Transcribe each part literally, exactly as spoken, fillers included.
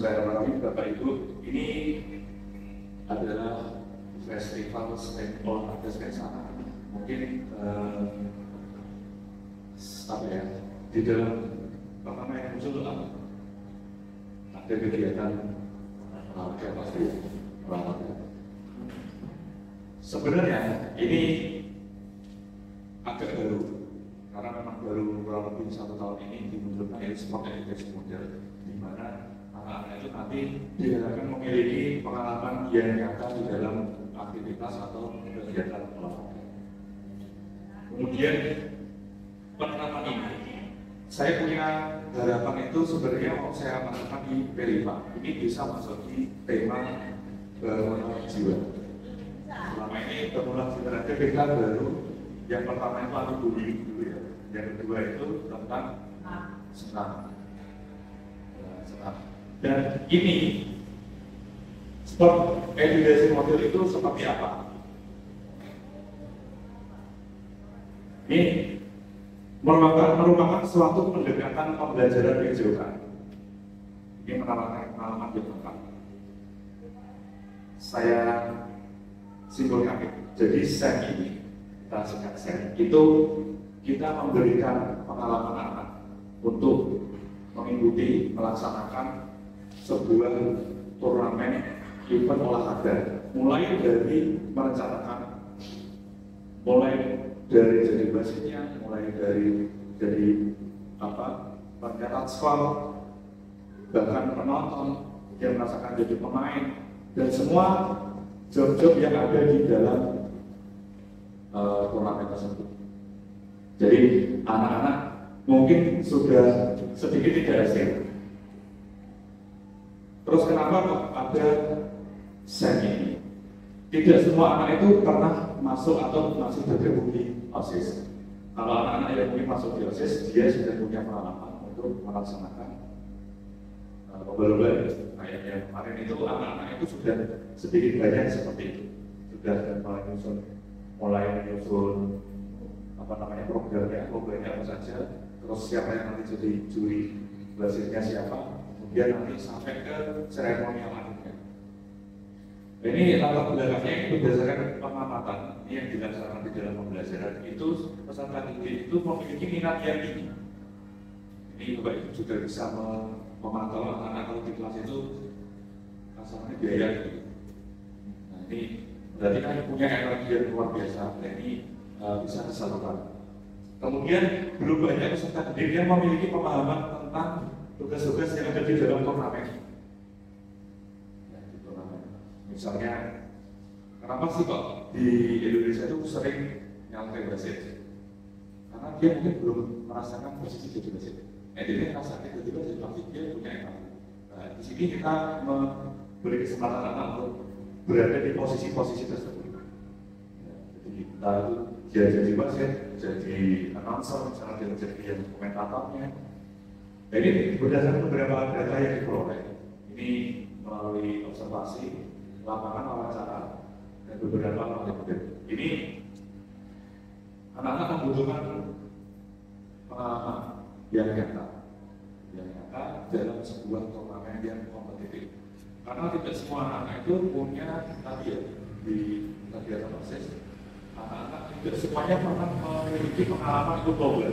Bismillahirrahmanirrahim. Bapak Ibu, ini adalah festival seni olahraga secara mungkin eh, apa ya, di dalam pertama yang muncul apa? Ada kegiatan olahraga pasti olahraga. Sebenarnya ini agak baru karena memang baru kurang lebih satu tahun ini dimunculkan Sport Education Model, di mana anak-anak itu nanti diharapkan memiliki pengalaman yang nyata di dalam aktivitas atau kegiatan olahraga. Kemudian pertama ini saya punya harapan itu sebenarnya mau saya masukkan di P lima, ini bisa masuk di tema bangunan jiwa. Selama ini bangunan jiwa ada bidang baru. Yang pertama itu anti bullying dulu ya. Yang kedua itu tentang senam. Dan ini Sport Education Model itu seperti apa? Ini merupakan, merupakan suatu pendekatan pembelajaran yang jauh. Ini menawarkan pengalaman yang lengkap. Saya simbolkan jadi set ini, kita sekat set itu kita memberikan pengalaman anak untuk mengikuti melaksanakan sebuah turnamen event olahraga, mulai dari merencanakan, mulai dari jadi basisnya, mulai dari jadi apa pencatat skor, bahkan penonton yang merasakan jadi pemain, dan semua job-job yang ada di dalam uh, turnamen tersebut. Jadi anak-anak mungkin sudah sedikit tidak asing. Terus kenapa kok ada sen ini? Tidak semua anak itu pernah masuk atau masih tergabung di OSIS. Kalau anak-anak yang mungkin masuk di OSIS, dia sudah punya pengalaman untuk melaksanakan pembalap. Kayak yang kemarin itu anak-anak itu sudah sedikit banyak seperti itu, sudah mulai menyusun, mulai menyusun apa namanya programnya, programnya apa saja. Terus siapa yang nanti jadi juri, basisnya siapa? Dia nanti sampai ke seremoni yang lainnya. Ini latar belakangnya berdasarkan pengamatan. Ini yang dilaksanakan di dalam pembelajaran itu peserta didik itu memiliki minat yang tinggi. Ini Bapak Ibu juga bisa memantau anak-anak kalau di kelas itu kasarnya biaya gitu. Nah ini berarti kan punya energi yang luar biasa. Nah ini uh, bisa disalurkan. Kemudian belum banyak peserta didik yang memiliki pemahaman tentang tugas-tugas yang ada di dalam turnamen. Misalnya, kenapa sih kok di Indonesia itu sering nyampe wasit? Karena dia mungkin belum merasakan posisi jadi wasit. Eh, dia merasa tiba-tiba jadi wasit, dia punya empati. Nah, di sini kita memberi kesempatan anak untuk berada di posisi-posisi tersebut. Jadi kita itu dia jadi wasit, jadi announcer, misalnya dia jadi komentatornya. Jadi berdasarkan beberapa data yang diperoleh, ini melalui observasi, lapangan wawancara, dan beberapa materi. Ini anak-anak membutuhkan pengalaman yang nyata, yang nyata dalam sebuah turnamen yang kompetitif. Karena tidak semua anak itu punya tadi ya di kegiatan proses, anak-anak tidak semuanya pernah memiliki pengalaman untuk global.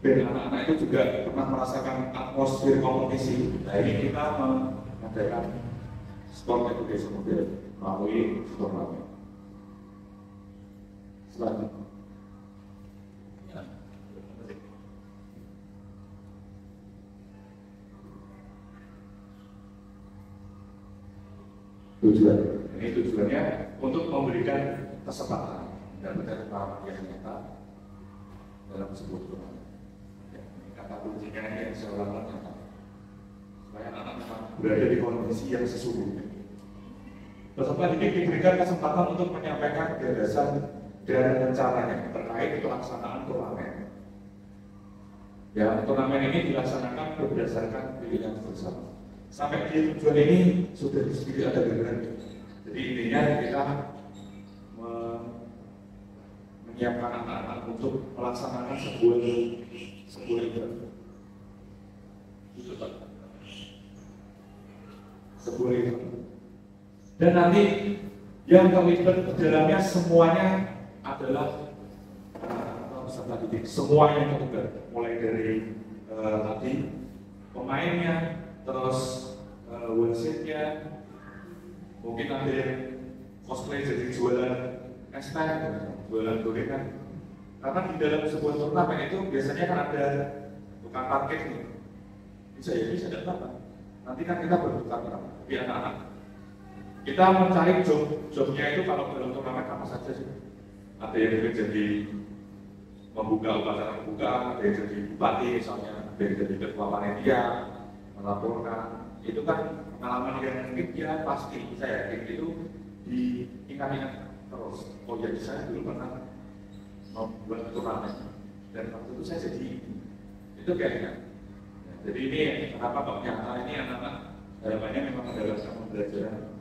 Dan anak-anak itu juga pernah merasakan atmosfer kompetisi. Nah ini kita mengadakan Sport Education Model melalui turnamen. Selanjutnya ya. Tujuan ini tujuannya untuk memberikan kesempatan dan mendapatkan pengalaman yang nyata dalam sebuah turnamen. Kata kuncinya yang seolah nyata, supaya anak-anak berada di kondisi yang sesungguhnya. Peserta didik diberikan kesempatan untuk menyampaikan gagasan dan rencananya terkait pelaksanaan turnamen. Ya, turnamen ini dilaksanakan berdasarkan pilihan bersama. Sampai di tujuan ini sudah disediakan ada gambaran. Jadi intinya kita menyiapkan anak-anak untuk melaksanakan sebuah sebuah itu. boleh. Dan nanti yang komitmen dalamnya semuanya adalah uh, peserta didik, semua yang terlibat, mulai dari uh, tadi pemainnya, terus uh, websitenya, mungkin ada yang cosplay jadi jualan es teh, jualan gorengan. Karena di dalam sebuah turnamen itu biasanya kan ada tukang parkir nih, bisa ya bisa ada apa? Nanti kan kita bertukar tapi anak-anak. Kita mencari job, jobnya itu kalau dalam turnamen apa saja sih? Ada yang mungkin jadi membuka upacara pembukaan, ada yang jadi bupati misalnya, ada yang jadi ketua panitia, melaporkan. Itu kan pengalaman yang mungkin ya pasti saya yakin itu diingat-ingat terus. Oh ya saya dulu pernah membuat turnamen dan waktu itu saya jadi itu kayaknya. Ya, jadi ini kenapa Pak Nyata ini anak-anak harapannya memang adalah sama belajar.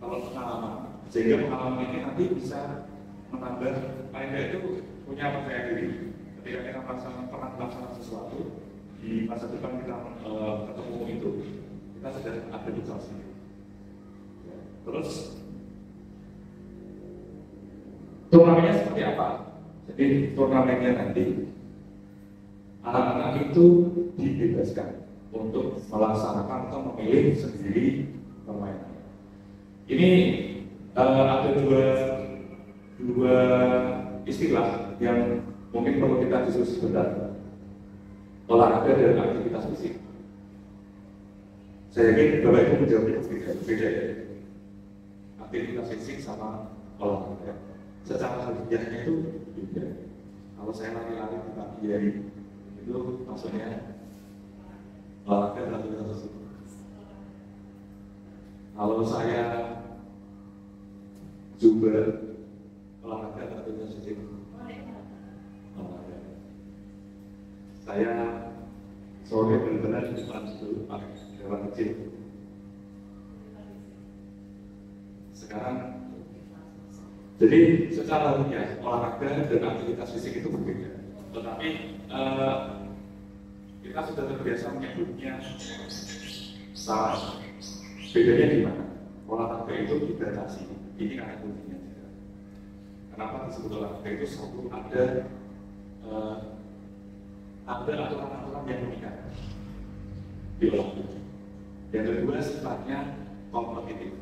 Kalau pengalaman, sehingga pengalaman ini nanti bisa menambah paling tidak itu punya percaya diri. Ketika kita pasang, pernah melaksanakan sesuatu di masa depan kita uh, ketemu itu, kita sudah ada edukasi. Terus turnamennya seperti apa? Jadi turnamennya nanti anak-anak itu dibebaskan untuk melaksanakan atau memilih sendiri permainan. Ini uh, ada dua, dua istilah yang mungkin perlu kita diskusi sebentar. Olahraga dan aktivitas fisik. Saya yakin Bapak Ibu menjawabnya berbeda ya. Aktivitas fisik sama olahraga. Secara hadiahnya itu beda. Kalau saya lari-lari di pagi hari itu maksudnya olahraga dan aktivitas fisik. Kalau saya Jumber olahraga atau musik olahraga. Saya sore benar-benar di depan dulu pakai hewan kecil. Sekarang, jadi secara ya olahraga dan aktivitas fisik itu berbeda. Tetapi uh, kita sudah terbiasa menyebutnya sama. Bedanya di mana? Olahraga itu dibatasi. Ini karena kuncinya juga. Kenapa disebut olahraga itu selalu ada uh, ada aturan-aturan yang mengikat di olahraga. Yang kedua sifatnya kompetitif.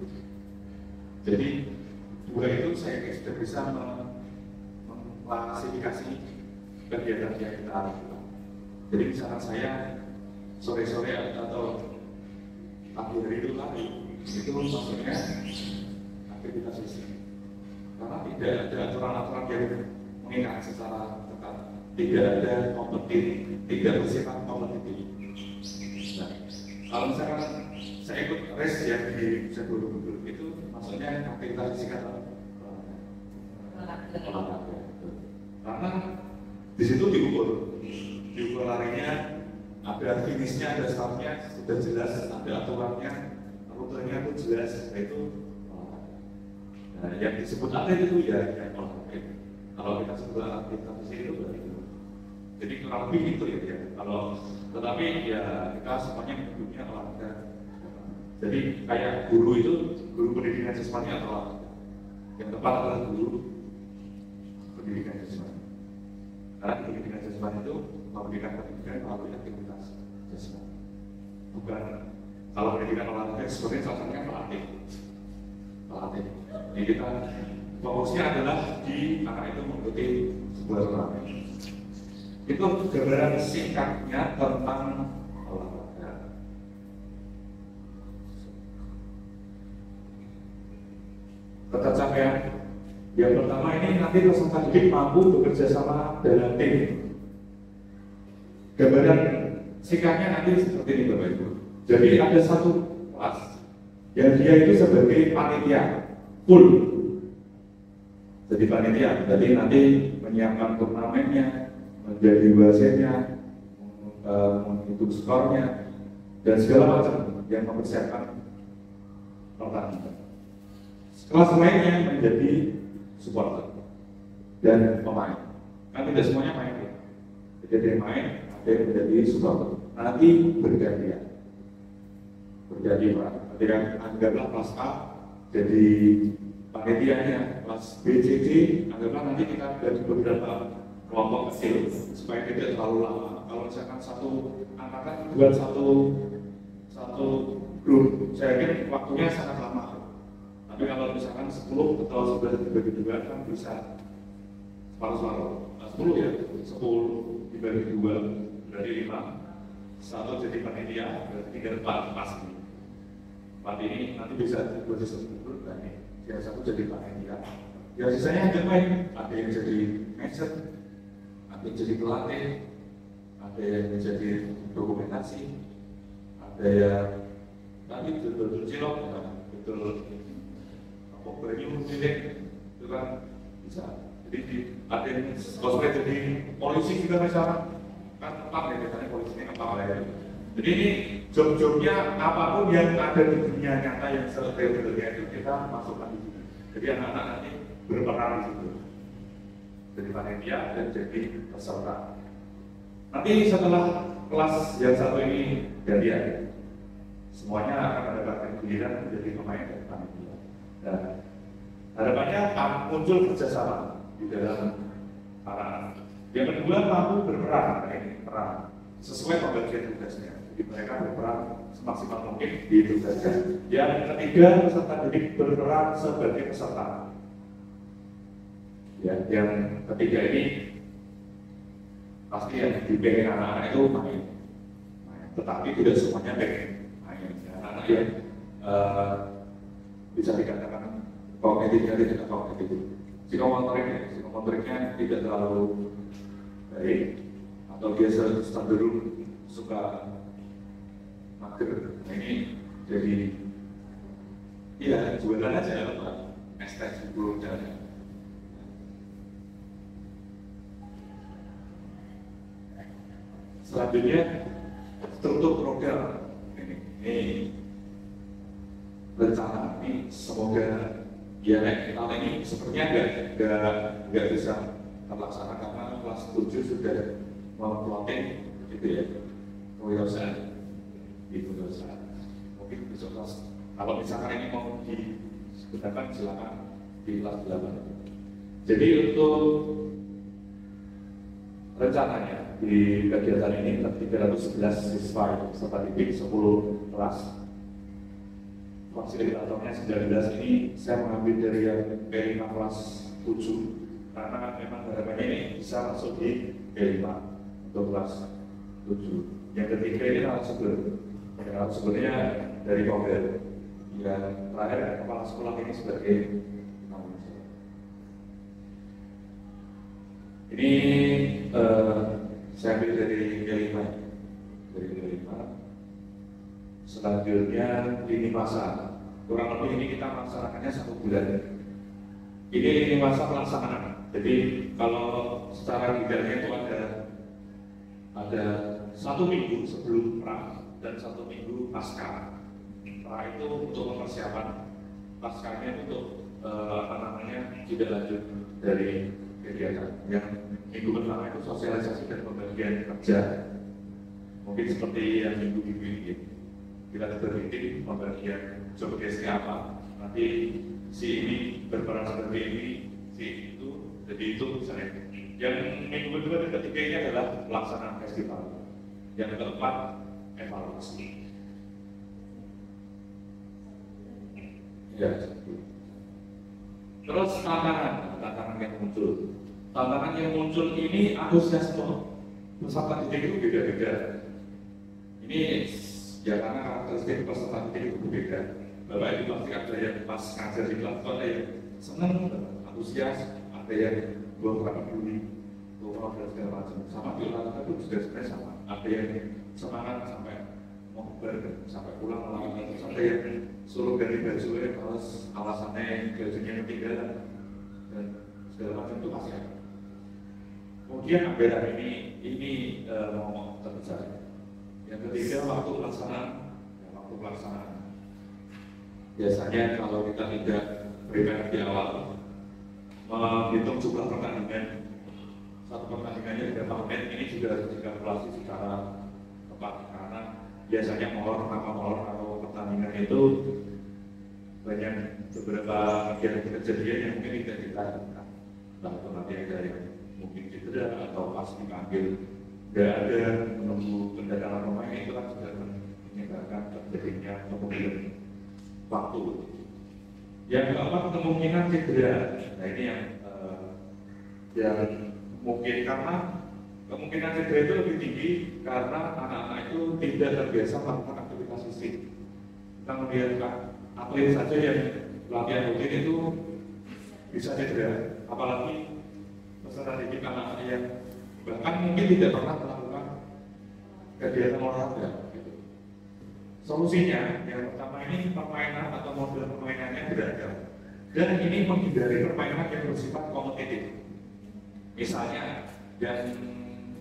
Jadi dua itu saya sudah bisa mengklasifikasi kegiatan yang kita lakukan. Jadi misalkan saya sore-sore atau pagi hari itu lari, itu maksudnya aktivitas fisik. Karena tidak ada aturan-aturan yang mengikat secara ketat, tidak ada kompetitif, tidak bersifat kompetitif. Nah, kalau misalkan saya ikut race yang di sebelum-belum itu, maksudnya aktivitas fisik atau olahraga. Karena di situ diukur, diukur larinya, ada finishnya, ada startnya, sudah jelas, ada aturannya, rutenya pun jelas, yaitu nah, yang disebut atlet itu ya, ya olahraga. Kalau kita sebut aktivitas fisik itu berarti itu. Jadi kurang lebih itu ya, ya. Kalau tetapi ya kita semuanya hidupnya olahraga. Jadi kayak guru itu guru pendidikan jasmani atau olahraga. Yang tepat adalah guru pendidikan jasmani. Karena pendidikan jasmani itu memberikan pendidikan melalui aktivitas jasmani. Bukan kalau pendidikan olahraga sebenarnya contohnya pelatih. Pelatih. Jadi kita fokusnya adalah di anak itu mengikuti sebuah turnamen. Itu gambaran singkatnya tentang olahraga. Ketercapaian yang pertama ini nanti peserta didik mampu bekerja sama dalam tim. Gambaran singkatnya nanti seperti ini Bapak Ibu. Jadi ada satu kelas yang dia itu sebagai panitia full, jadi panitia, jadi nanti menyiapkan turnamennya, menjadi wasitnya, menghitung skornya, dan segala macam yang mempersiapkan pertandingan. Kelas lainnya menjadi supporter dan pemain. Kan tidak semuanya main ya, jadi yang main ada yang menjadi supporter. Nanti bergantian. terjadi Pak. Dengan anggaplah kelas A jadi panitianya, kelas B C D anggaplah nanti kita buat beberapa kelompok kecil supaya tidak terlalu lama. Kalau misalkan satu angkatan buat satu satu grup, saya yakin waktunya sangat lama. Tapi kalau misalkan sepuluh atau sebelas dibagi dua kan bisa separuh-separuh. sepuluh ya, sepuluh dibagi dua berarti lima. Satu jadi panitia berarti tiga depan pas ini. Empat ini nanti bisa dibuat sistem grup tadi. Yang satu jadi panitia. Yang sisanya ada main, ada yang jadi manajer, ada yang jadi pelatih, ada yang jadi dokumentasi, ada yang tadi betul-betul cilok, betul pokoknya milik itu kan bisa. Jadi di, ada yang cosplay jadi polisi juga misalnya kan tempat ya biasanya polisinya tempat ya. Jadi ini job-jobnya apapun yang ada di dunia nyata yang sebenarnya itu kita masukkan di sini. Jadi anak-anak nanti berperan di situ. Jadi panitia dan jadi peserta. Nanti setelah kelas yang satu ini gantian, semuanya akan mendapatkan giliran menjadi pemain dan panitia. Dan harapannya akan muncul kerjasama di dalam para. Yang kedua mampu berperan, ini peran sesuai pembagian tugasnya. Jadi mereka berperan semaksimal mungkin di tugasnya. Yang ketiga, peserta didik berperan sebagai peserta. Ya, yang ketiga ini pasti yang dipengen anak-anak itu main, main. Tetapi tidak semuanya pengen main. Anak-anak yang uh, bisa dikatakan kognitifnya tidak kognitif. Psikomotoriknya, psikomotoriknya tidak terlalu baik atau biasa cenderung suka mager. Nah ini jadi ya jualan aja Pak, estes belum jalan. Selanjutnya struktur program ini, ini rencana ini semoga ya tahun ini sepertinya enggak enggak enggak bisa terlaksana karena kelas tujuh sudah mau plotting gitu ya. Kebiasaan itu dosa. Mungkin besok kelas, kalau misalkan ini mau digunakan silakan di kelas delapan. Jadi untuk rencananya di kegiatan ini tiga ratus sebelas siswa peserta didik sepuluh kelas. Fasilitatornya sembilan belas ini saya mengambil dari yang P lima kelas tujuh karena memang harapannya ini bisa masuk di P lima untuk kelas tujuh. Yang ketiga ini alat sebel, alat sebelnya dari Kobel. Yang terakhir kepala sekolah ini sebagai manajer. Ini eh, saya ambil dari kelima, dari kelima. Selanjutnya lini masa, kurang lebih ini kita melaksanakannya satu bulan. Ini lini masa pelaksanaan. Jadi kalau secara detailnya itu ada ada satu minggu sebelum pra dan satu minggu pasca. Pra itu untuk persiapan, pascanya untuk apa eh, namanya tidak lanjut dari kegiatan. Yang minggu pertama itu sosialisasi dan pembagian kerja. Mungkin seperti yang minggu-minggu ini kita berpikir pembagian job desk-nya apa. Nanti si ini berperan seperti ini, si itu jadi itu misalnya. Yang minggu kedua dan ketiga ini adalah pelaksanaan festival. Yang keempat, evaluasi. Ya. Terus tantangan, tantangan yang muncul. Tantangan yang muncul ini antusiasme peserta didik itu beda-beda. Ini ya karena karakteristik peserta didik itu beda. Bapak Ibu pasti ada yang pas ngajar di kelas, ada yang senang, antusias, ada yang buang karena peduli, buang karena segala macam. Sama di olahraga itu juga sebenarnya sama. Ada yang semangat sampai mau bergerak sampai pulang malam, ada yang suruh ganti baju ya kalau alasannya bajunya ketinggalan dan segala macam itu pasti ada. Kemudian ambilan ini ini uh, momok terbesar. Yang ketiga waktu pelaksanaan, ya, waktu pelaksanaan. Biasanya kalau kita tidak prepare di awal, menghitung jumlah pertandingan. Satu pertandingannya tiga menit, ini juga harus dikalkulasi secara tepat karena biasanya molor, nama molor atau pertandingan pertandingan itu banyak beberapa kejadian yang mungkin tidak kita lakukan. Entah itu nanti ada yang mungkin cedera atau pas dipanggil tidak ada, menunggu pendatangan pemain, itu kan juga menyebabkan terjadinya kemungkinan waktu. Yang keempat, kemungkinan cedera. Nah ini yang uh, yang mungkin karena kemungkinan cedera itu lebih tinggi karena anak-anak itu tidak terbiasa melakukan aktivitas fisik. Kita melihat atlet saja yang latihan rutin itu bisa cedera, apalagi peserta didik anak-anak yang bahkan mungkin tidak pernah melakukan kegiatan olahraga. Gitu. Solusinya yang pertama ini permainan atau model permainannya beragam, dan ini menghindari permainan yang bersifat kompetitif. Misalnya yang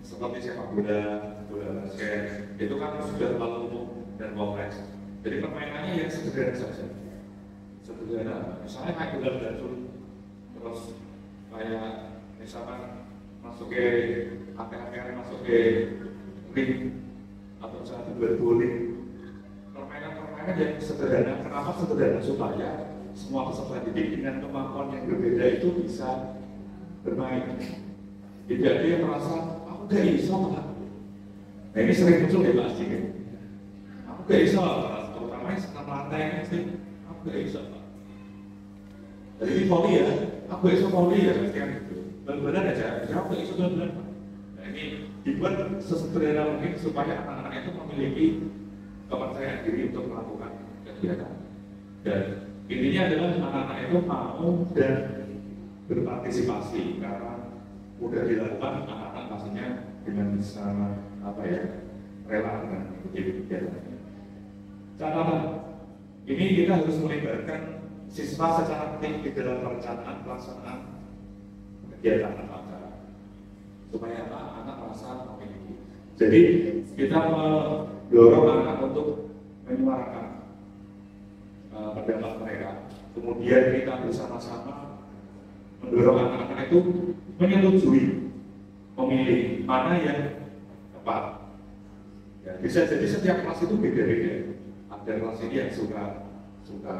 seperti sepak bola, bola basket, itu kan sudah terlalu umum dan kompleks. Jadi permainannya yang sederhana saja, sederhana. Misalnya kayak bola belancur, terus kayak misalkan masuk ke A T K R, masuk ke ring, atau misalnya buat bowling. Permainan-permainan yang sederhana. Kenapa sederhana? Supaya semua peserta didik dengan kemampuan yang berbeda itu bisa bermain. Tidak dia merasa aku gak bisa Pak. Nah ini sering muncul ya Pak Asik. Aku gak bisa Pak. Terutamanya setelah melantai sih. Aku gak bisa Pak. Jadi ini poli ya. Aku gak bisa poli ya. Benar-benar aja. Aku gak bisa benar-benar Pak. Nah ini dibuat sesederhana mungkin supaya anak-anak itu memiliki kepercayaan diri untuk melakukan kegiatan. Dan intinya adalah anak-anak itu mau dan berpartisipasi karena udah dilakukan anak-anak pastinya dengan sangat apa ya rela dengan mengikuti kegiatannya. Catatan ini kita harus melibatkan siswa secara aktif di dalam perencanaan pelaksanaan kegiatan atau acara supaya anak-anak merasa memiliki. Jadi kita mendorong anak untuk menyuarakan uh, pendapat mereka. Kemudian kita bersama-sama mendorong anak-anak itu menyetujui memilih mana yang tepat. Ya, bisa jadi setiap kelas itu beda-beda. Ada kelas ini yang suka suka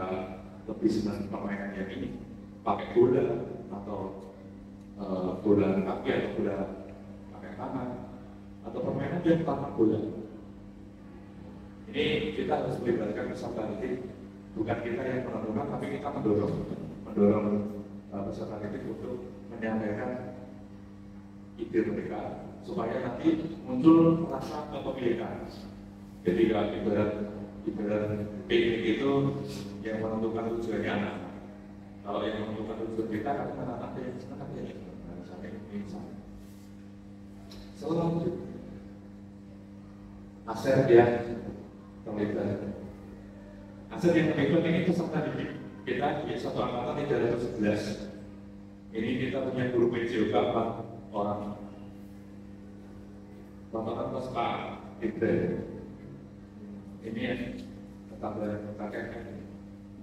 lebih senang permainan yang ini, pakai bola atau e, bola kaki atau bola pakai tangan atau permainan yang tanpa bola. Ini kita harus melibatkan peserta didik, bukan kita yang menentukan, tapi kita mendorong mendorong peserta didik untuk menyampaikan ide mereka supaya nanti muncul rasa kepemilikan. Jadi kalau ibarat ibarat piknik itu yang menentukan tujuannya anak. Kalau yang menentukan tujuan kita kan anak-anak yang senang ya. Sampai misal. Selanjutnya aset yang terlibat. Aset yang terlibat ini peserta didik kita di satu angkatan tiga ratus sebelas. Ini kita punya guru P J O K empat orang. Bapak Ketua Pak Ibrahim. Ini yang ketambahan kakek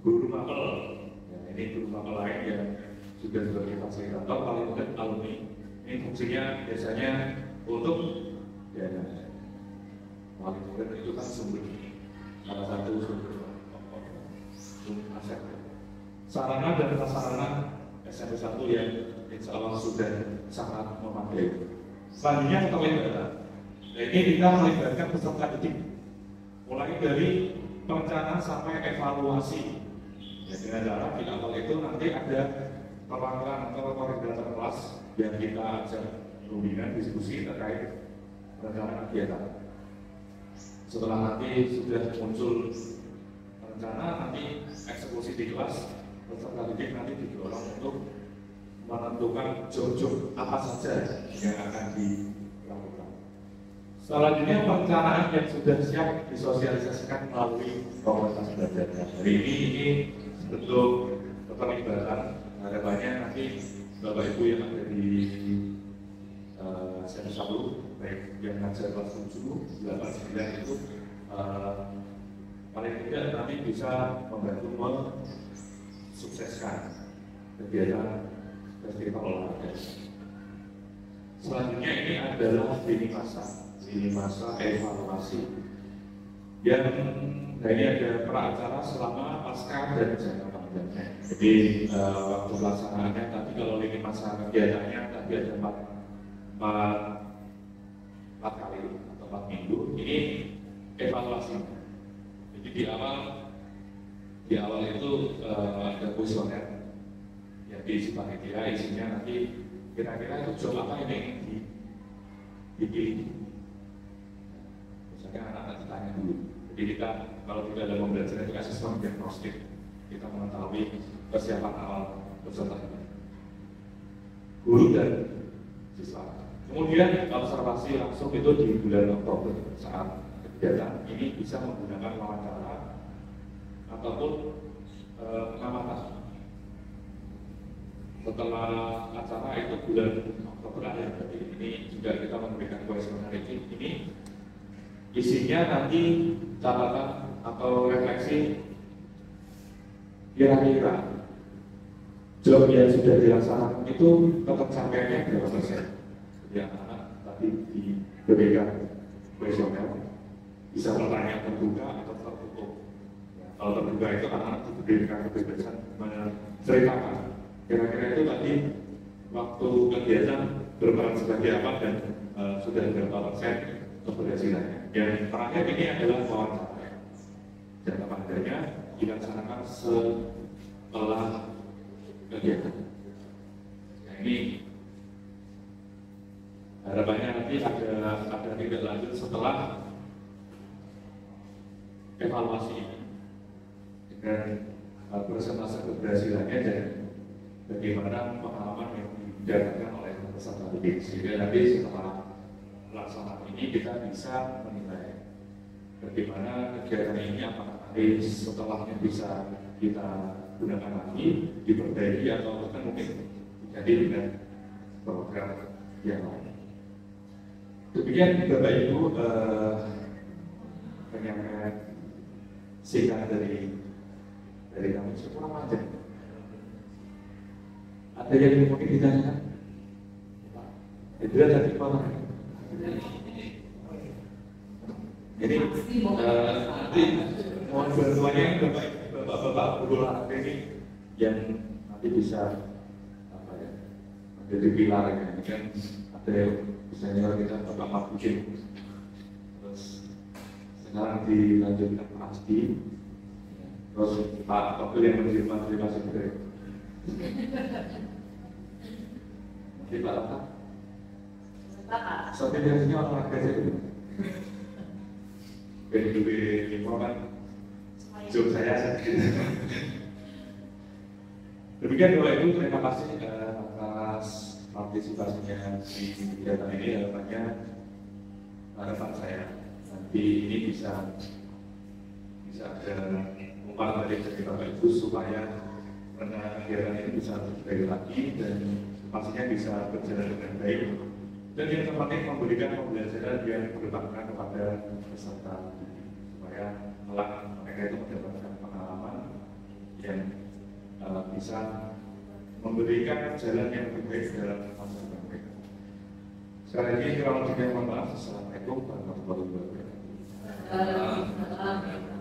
guru mapel. Ya, ini guru mapel lain yang juga sebagai fasilitator paling dekat alumni. Ini fungsinya biasanya untuk ya paling dekat itu kan sumber salah satu sumber aset. Sarana dan prasarana S M P satu yang insya Allah sudah sangat memadai. Selanjutnya keterlibatan. Nah ini kita melibatkan peserta didik, mulai dari perencanaan sampai evaluasi. Ya, dengan cara di awal itu nanti ada perwakilan atau koordinator kelas yang kita ajak bimbingan diskusi terkait perencanaan kegiatan. Setelah nanti sudah muncul rencana, nanti eksekusi di kelas. Peserta didik nanti didorong untuk menentukan job-job apa saja yang akan dilakukan. Selanjutnya perencanaan yang sudah siap disosialisasikan melalui komunitas belajar. Hari ini ini bentuk keterlibatan. Ada banyak nanti bapak ibu yang ada di S M P satu, baik yang ngajar kelas tujuh, delapan, sembilan itu uh, paling tidak nanti bisa membantu sukseskan kegiatan festival olahraga. Selanjutnya ini adalah lini masa, lini masa evaluasi yang Nah, ini ada praacara selama pasca dan jangka panjang. Jadi uh, waktu pelaksanaannya, tapi kalau lini masa kegiatannya tadi ada empat empat empat kali atau empat minggu. Ini evaluasinya. Jadi di awal di awal itu uh, ada kuesioner. Jadi si panitia isinya nanti kira-kira tujuan apa ini di dipilih. Misalnya anak-anak ditanya dulu. Jadi kita kalau tidak dalam pembelajaran itu asesmen diagnostik, kita mengetahui persiapan awal peserta guru dan siswa. Kemudian observasi langsung itu di bulan Oktober saat kegiatan ini bisa menggunakan wawancara ataupun e, pengamatan. Setelah acara itu bulan Oktober akhir, jadi ini juga kita memberikan kuesioner ini. Isinya nanti catatan atau refleksi kira-kira job yang sudah dilaksanakan itu ketercapaiannya berapa persen. Jadi anak-anak tadi di B B K kuesioner bisa bertanya terbuka atau tertutup. Ya, kalau terbuka itu anak-anak diberikan kebebasan menceritakan kira-kira itu tadi waktu kegiatan berperan sebagai apa dan uh, sudah berapa persen keberhasilannya. Yang terakhir ini adalah wawancara. Jangka panjangnya dilaksanakan setelah kegiatan. Nah, ini harapannya nanti ada ada tindak lanjut setelah evaluasi dengan uh, persentase keberhasilannya dan bagaimana pengalaman yang didapatkan oleh peserta didik. Sehingga nanti setelah pelaksanaan ini kita bisa menilai bagaimana kegiatan ini apakah nanti setelahnya bisa kita gunakan lagi, diperbaiki atau bahkan mungkin jadi dengan program yang lain. Demikian Bapak Ibu eh, penyampaian singkat dari dari kami. Cukup panjang. Ada yang mungkin ditanyakan? Itu tadi Pak. Jadi nanti mohon bantuannya bapak-bapak guru olahraga ini yang nanti bisa apa ya menjadi pilar ya. Ini kan ada senior kita Bapak Mabuji, terus sekarang dilanjutkan pasti, terus Pak Topil yang menerima terima kasih. Nanti Pak Lata. Soalnya biasanya olahraga aja dulu. B D B informan job saya sakit. Demikian Bapak Ibu, terima kasih atas partisipasinya di kegiatan ini. Harapannya harapan saya nanti ini bisa bisa ada umpan balik dari Bapak Ibu supaya kegiatan ini bisa berjalan lagi dan pastinya bisa berjalan dengan baik. Dan yang terpenting memberikan pembelajaran yang bermanfaat kepada peserta supaya melak mereka itu mendapatkan pengalaman yang uh, bisa memberikan jalan yang lebih baik dalam masa depan. Sekali lagi kurang lebihnya mohon maaf. Assalamualaikum warahmatullahi wabarakatuh.